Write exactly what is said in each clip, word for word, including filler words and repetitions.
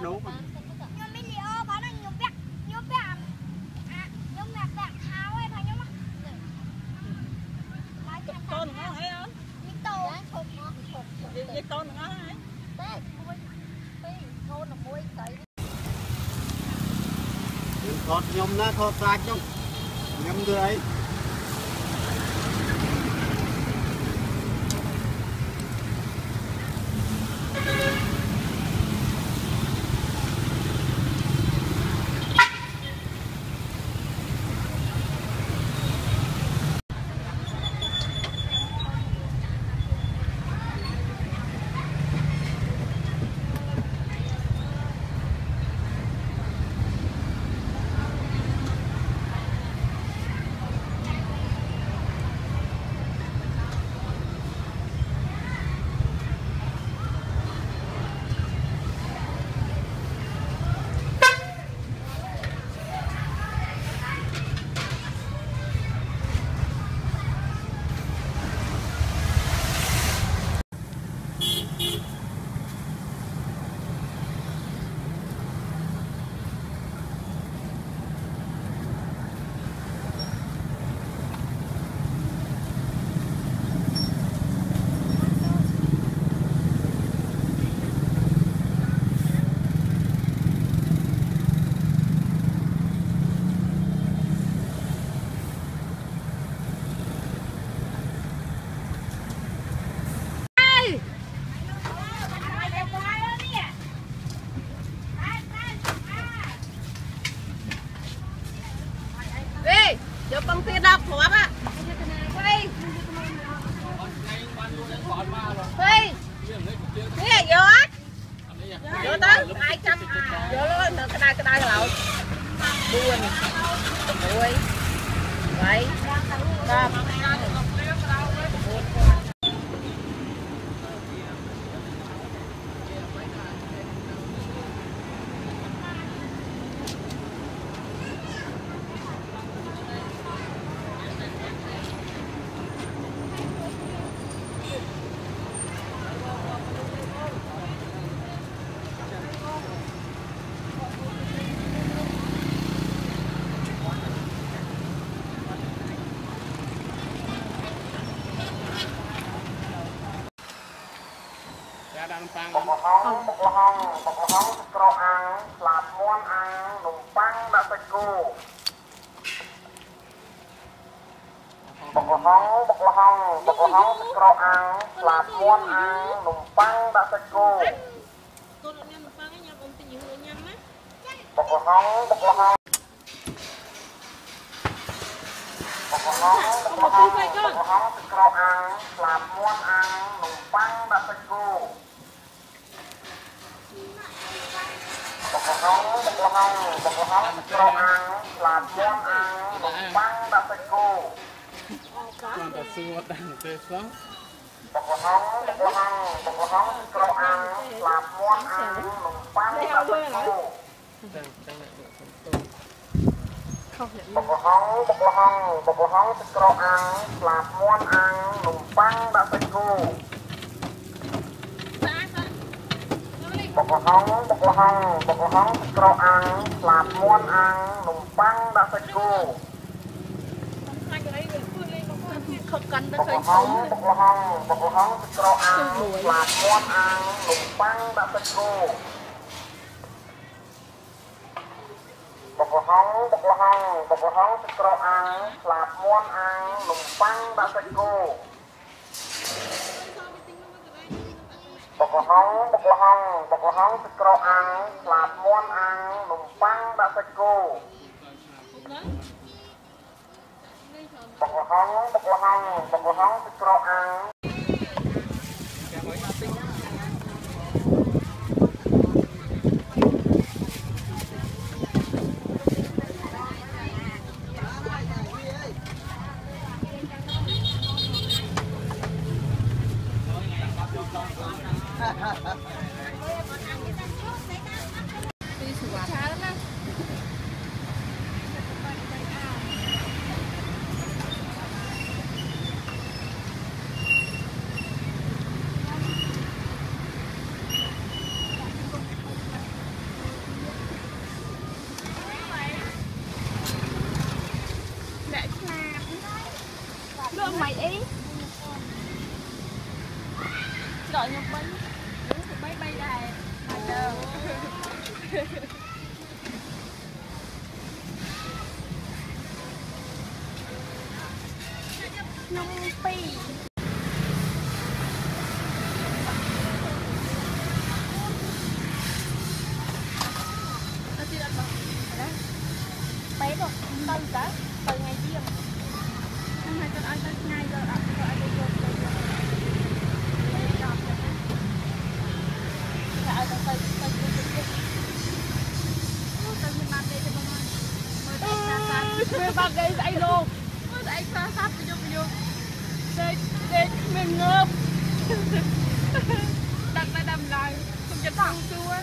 nấu mà. Con nó hay không? Những tô. Những tô nó hay. Đấy, muối. Tí thôn nó muối sấy. Thọt nhom nó thọt ra trong. Nhom từ ấy. Hãy subscribe cho kênh Ghiền Mì Gõ để không bỏ lỡ gọi Nhật Minh. Đúng thì bay bay đài. Mà chờ. Nông Pi. Tao chưa đặt bọc. Đó. Bé bọc từ đó. Từ ngày riêng. Hôm nay con ăn tới nay rồi ạ. Mười bạc đây dạy luôn. Mới dạy xa sát vô vô vô. Đây, đây, mình ngợp. Đặt lại đầm lại. Không chật thẳng chú á.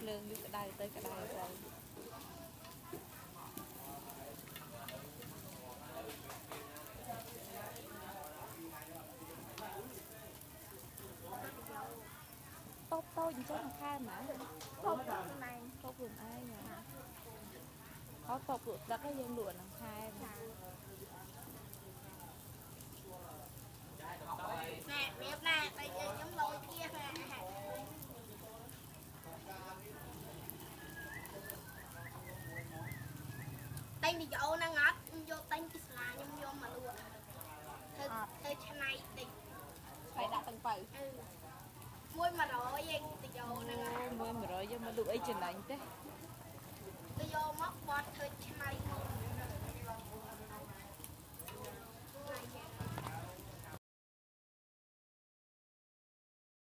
Lương như cái đài tới cái đài rồi. Tốt tôi cho thằng Kha mà. Tốt cái này, tốt vườn ai mà. Có tốt vườn đất cái dân lụa thằng Kha mà. Nè, đẹp nè, bây giờ giống lôi kia nè. Tên thì vô năng ngót, vô tên kia là nhưng vô mà luôn. Thôi chả này thì... Phải đặt tầng bảy. Ừ. Môi mà rồi anh thì vô năng ngót. Môi mà rồi nhưng mà lụi ấy chẳng đánh thế. Tôi vô móc bọt thôi chả này.